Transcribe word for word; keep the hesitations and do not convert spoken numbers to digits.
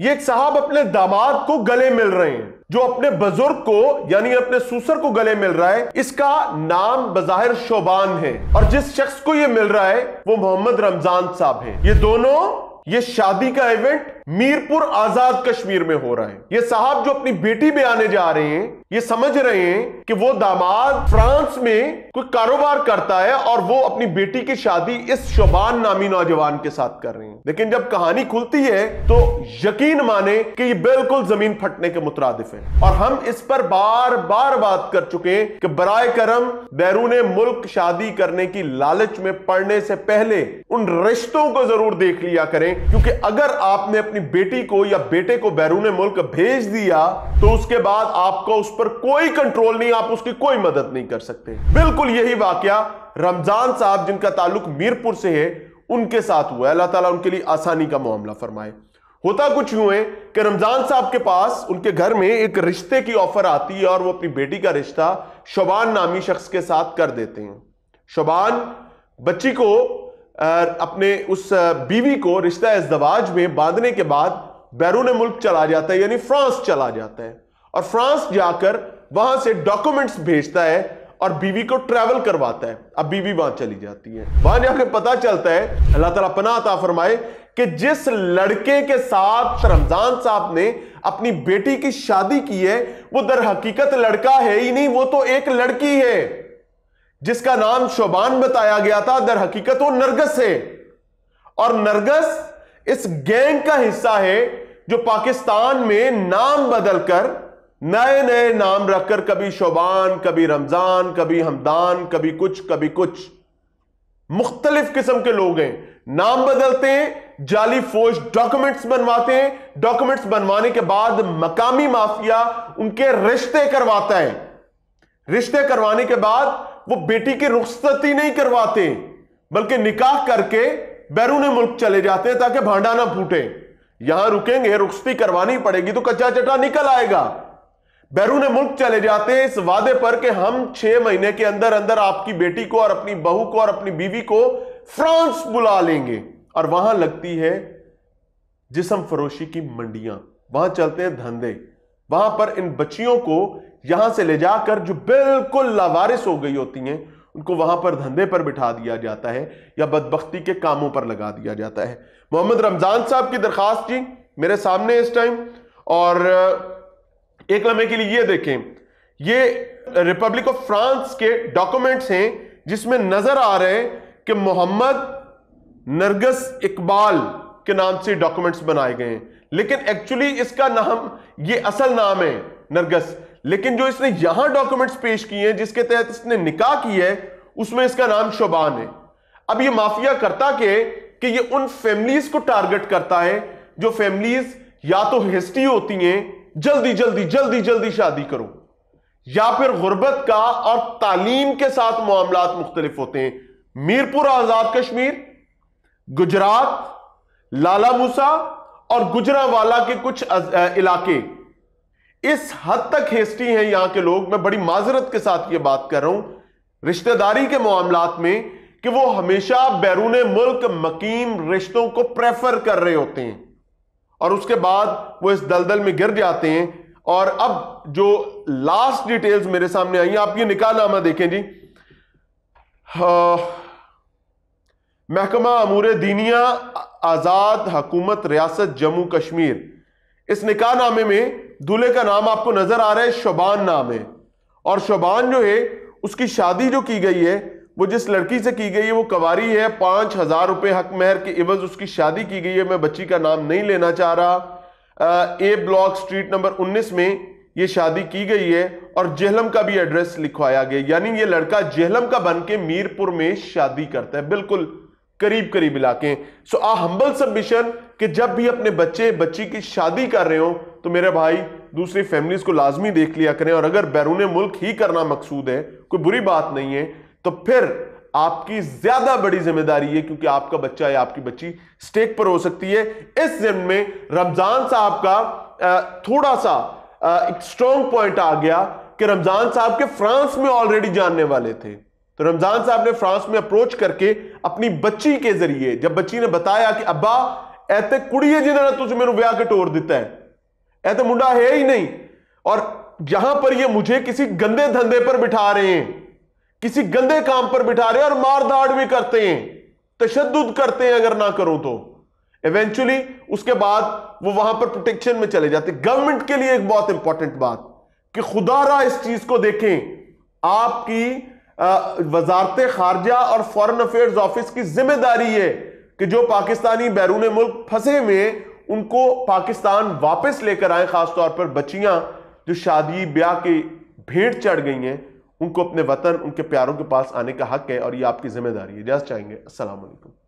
ये एक साहब अपने दामाद को गले मिल रहे हैं, जो अपने बुजुर्ग को यानी अपने सुसर को गले मिल रहा है। इसका नाम बज़ाहिर शोबान है और जिस शख्स को ये मिल रहा है वो मोहम्मद रमजान साहब हैं। ये दोनों, ये शादी का इवेंट मीरपुर आजाद कश्मीर में हो रहा है। ये साहब जो अपनी बेटी में आने जा रहे हैं, ये समझ रहे हैं कि वो दामाद फ्रांस में कोई कारोबार करता है और वो अपनी बेटी की शादी इस शोबान नामी नौजवान के साथ कर रहे हैं। लेकिन जब कहानी खुलती है तो यकीन माने कि ये बिल्कुल जमीन फटने के मुतरादिफ है। और हम इस पर बार बार बात कर चुके हैं कि बराए करम बैरून मुल्क शादी करने की लालच में पड़ने से पहले उन रिश्तों को जरूर देख लिया करें, क्योंकि अगर आपने अपनी बेटी को या बेटे को बैरून मुल्क भेज दिया तो उसके बाद आपका उस पर कोई कंट्रोल नहीं, आप उसकी कोई मदद नहीं कर सकते। बिल्कुल यही वाकया रमजान साहब जिनका ताल्लुक मीरपुर से है उनके साथ हुआ है। अल्लाह ताला उनके लिए आसानी का मामला फरमाए। होता कुछ यूं है कि रमजान साहब के पास उनके घर में एक रिश्ते की ऑफर आती है और वो अपनी बेटी का रिश्ता शोबान नामी शख्स के साथ कर देते हैं। शोबान बच्ची को अपने उस बीवी को रिश्ता इज़दवाज में बांधने के बाद बैरून मुल्क चला जाता है, यानी फ्रांस चला जाता है और फ्रांस जाकर वहां से डॉक्यूमेंट्स भेजता है और बीवी को ट्रैवल करवाता है। अब बीवी वहां चली जाती है, वहां जाकर पता चलता है, अल्लाह ताला पनाह अता फरमाए, कि जिस लड़के के साथ रमजान साहब ने अपनी बेटी की शादी की है वो दर हकीकत लड़का है ही नहीं, वो तो एक लड़की है जिसका नाम शोबान बताया गया था। दर हकीकत वो नरगिस है और नरगिस इस गैंग का हिस्सा है जो पाकिस्तान में नाम बदलकर नए नए नाम रखकर कभी शोबान, कभी रमजान, कभी हमदान, कभी कुछ कभी कुछ मुख्तलिफ किस्म के लोग हैं। नाम बदलते हैं, जाली फौज डॉक्यूमेंट्स बनवाते हैं, डॉक्यूमेंट्स बनवाने के बाद मकामी माफिया उनके रिश्ते करवाता है। रिश्ते करवाने के बाद वो बेटी की रुख्सती नहीं करवाते बल्कि निकाह करके बैरून मुल्क चले जाते हैं ताकि भांडा ना फूटे। यहां रुकेंगे, रुख्सती करवानी पड़ेगी तो कच्चा चटा निकल आएगा। बैरून मुल्क चले जाते हैं इस वादे पर कि हम छह महीने के अंदर अंदर आपकी बेटी को और अपनी बहू को और अपनी बीवी को फ्रांस बुला लेंगे। और वहां लगती है जिस्म फरोशी की मंडियां, वहां चलते हैं धंधे, वहां पर इन बच्चियों को यहां से ले जाकर जो बिल्कुल लावारिस हो गई होती हैं उनको वहां पर धंधे पर बिठा दिया जाता है या बदबख्ती के कामों पर लगा दिया जाता है। मोहम्मद रमजान साहब की दरखास्त जी मेरे सामने इस टाइम, और एक लम्हे के लिए ये देखें, ये रिपब्लिक ऑफ फ्रांस के डॉक्यूमेंट्स हैं जिसमें नजर आ रहे हैं कि मोहम्मद नरगिस इकबाल के नाम से डॉक्यूमेंट्स बनाए गए हैं, लेकिन एक्चुअली इसका नाम, ये असल नाम है नरगिस, लेकिन जो इसने यहां डॉक्यूमेंट्स पेश किए हैं जिसके तहत इसने निकाह किया है उसमें इसका नाम शोबान है। अब ये माफिया करता क्या है कि ये उन फैमिलीज को टारगेट करता है जो फैमिलीज या तो हिस्ट्री होती हैं, जल्दी जल्दी जल्दी जल्दी शादी करो, या फिर गुर्बत का और तालीम के साथ मामलात मुख्तलिफ होते हैं। मीरपुर आजाद कश्मीर, गुजरात, लालामुसा और गुजरांवाला के कुछ इलाके इस हद तक हेस्टी हैं यहां के लोग। मैं बड़ी माजरत के साथ ये बात कर रहा हूं रिश्तेदारी के मामलात में कि वो हमेशा बैरून मुल्क मकीम रिश्तों को प्रेफर कर रहे होते हैं और उसके बाद वो इस दलदल में गिर जाते हैं। और अब जो लास्ट डिटेल्स मेरे सामने आई हैं, आप ये निकाहनामा देखें जी। महकमा अमूर दीनिया आजाद हकूमत रियासत जम्मू कश्मीर, इस निकाहनामे में दूल्हे का नाम आपको नजर आ रहा है शोबान नाम है। और शोबान जो है उसकी शादी जो की गई है वो जिस लड़की से की गई है वो कवारी है। पांच हजार रुपए हक महर के इवज उसकी शादी की गई है। मैं बच्ची का नाम नहीं लेना चाह रहा। ए ब्लॉक स्ट्रीट नंबर उन्नीस में ये शादी की गई है और झेलम का भी एड्रेस लिखवाया गया, यानी ये लड़का झेलम का बनके मीरपुर में शादी करता है, बिल्कुल करीब करीब इलाके। सो आ हम्बल सबमिशन कि जब भी अपने बच्चे बच्ची की शादी कर रहे हो तो मेरे भाई दूसरी फैमिलीज को लाजमी देख लिया करें। और अगर बैरून मुल्क ही करना मकसूद है, कोई बुरी बात नहीं है, तो फिर आपकी ज्यादा बड़ी जिम्मेदारी है क्योंकि आपका बच्चा या आपकी बच्ची स्टेक पर हो सकती है। इस जिम्मे में रमजान साहब का थोड़ा सा एक स्ट्रॉन्ग पॉइंट आ गया कि रमजान साहब के फ्रांस में ऑलरेडी जानने वाले थे, तो रमजान साहब ने फ्रांस में अप्रोच करके अपनी बच्ची के जरिए, जब बच्ची ने बताया कि अब्बा ऐसे कुड़िए जिन्होंने तुझे मेरे ब्याह के तोड़ दिता है, ऐसे मुंडा है ही नहीं। और यहां पर ये मुझे किसी गंदे धंधे पर बिठा रहे हैं, किसी गंदे काम पर बिठा रहे हैं और मारधाड़ भी करते हैं, तशद्दुद करते हैं। अगर ना करो तो इवेंचुअली उसके बाद वो वहां पर प्रोटेक्शन में चले जाते। गवर्नमेंट के लिए एक बहुत इंपॉर्टेंट बात कि खुदारा इस चीज को देखें, आपकी वजारत खारजा और फॉरेन अफेयर्स ऑफिस की जिम्मेदारी है कि जो पाकिस्तानी बैरून मुल्क फंसे हुए उनको पाकिस्तान वापस लेकर आए, खासतौर पर बच्चियां जो शादी ब्याह की भेंट चढ़ गई हैं, उनको अपने वतन उनके प्यारों के पास आने का हक है और ये आपकी जिम्मेदारी है। इजाजत चाहेंगे, अस्सलाम वालेकुम।